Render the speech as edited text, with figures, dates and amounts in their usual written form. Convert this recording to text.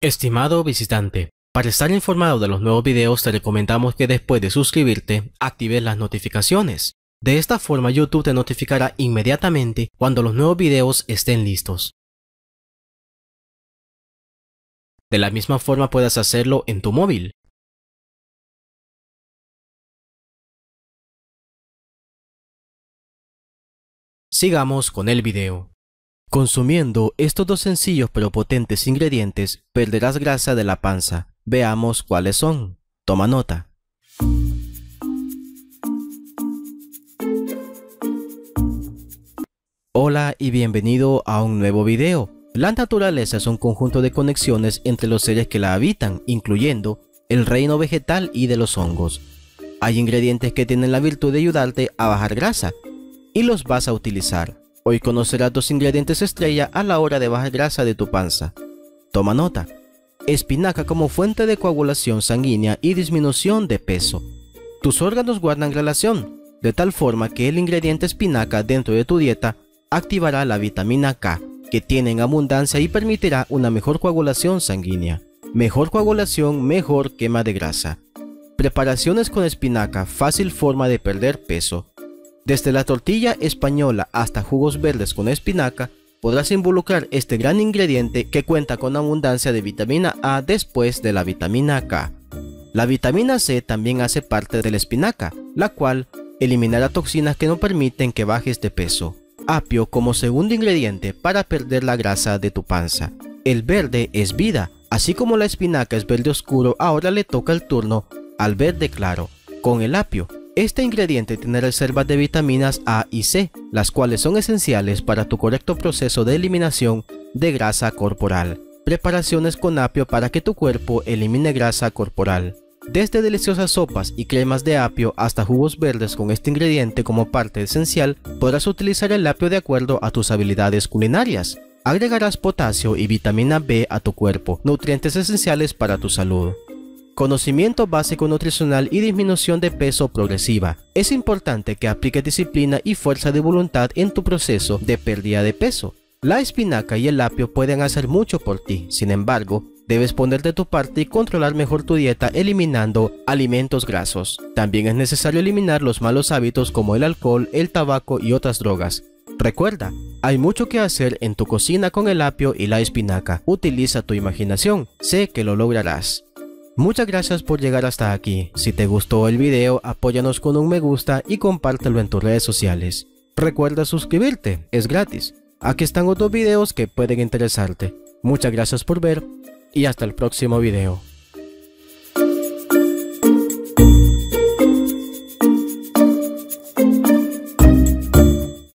Estimado visitante, para estar informado de los nuevos videos te recomendamos que después de suscribirte, actives las notificaciones. De esta forma YouTube te notificará inmediatamente cuando los nuevos videos estén listos. De la misma forma puedes hacerlo en tu móvil. Sigamos con el video. Consumiendo estos dos sencillos pero potentes ingredientes, perderás grasa de la panza. Veamos cuáles son. Toma nota. Hola y bienvenido a un nuevo video. La naturaleza es un conjunto de conexiones entre los seres que la habitan, incluyendo el reino vegetal y de los hongos. Hay ingredientes que tienen la virtud de ayudarte a bajar grasa, y los vas a utilizar. Hoy conocerás dos ingredientes estrella a la hora de bajar grasa de tu panza. Toma nota. Espinaca como fuente de coagulación sanguínea y disminución de peso. Tus órganos guardan relación, de tal forma que el ingrediente espinaca dentro de tu dieta activará la vitamina K, que tiene en abundancia y permitirá una mejor coagulación sanguínea. Mejor coagulación, mejor quema de grasa. Preparaciones con espinaca, fácil forma de perder peso. Desde la tortilla española hasta jugos verdes con espinaca, podrás involucrar este gran ingrediente que cuenta con abundancia de vitamina A después de la vitamina K. La vitamina C también hace parte de la espinaca, la cual eliminará toxinas que no permiten que bajes de peso. Apio como segundo ingrediente para perder la grasa de tu panza. El verde es vida, así como la espinaca es verde oscuro, ahora le toca el turno al verde claro, con el apio. Este ingrediente tiene reservas de vitaminas A y C, las cuales son esenciales para tu correcto proceso de eliminación de grasa corporal. Preparaciones con apio para que tu cuerpo elimine grasa corporal. Desde deliciosas sopas y cremas de apio hasta jugos verdes con este ingrediente como parte esencial, podrás utilizar el apio de acuerdo a tus habilidades culinarias. Agregarás potasio y vitamina B a tu cuerpo, nutrientes esenciales para tu salud. Conocimiento básico nutricional y disminución de peso progresiva. Es importante que apliques disciplina y fuerza de voluntad en tu proceso de pérdida de peso. La espinaca y el apio pueden hacer mucho por ti, sin embargo, debes poner de tu parte y controlar mejor tu dieta eliminando alimentos grasos. También es necesario eliminar los malos hábitos como el alcohol, el tabaco y otras drogas. Recuerda, hay mucho que hacer en tu cocina con el apio y la espinaca. Utiliza tu imaginación, sé que lo lograrás. Muchas gracias por llegar hasta aquí. Si te gustó el video, apóyanos con un me gusta y compártelo en tus redes sociales. Recuerda suscribirte, es gratis. Aquí están otros videos que pueden interesarte. Muchas gracias por ver y hasta el próximo video.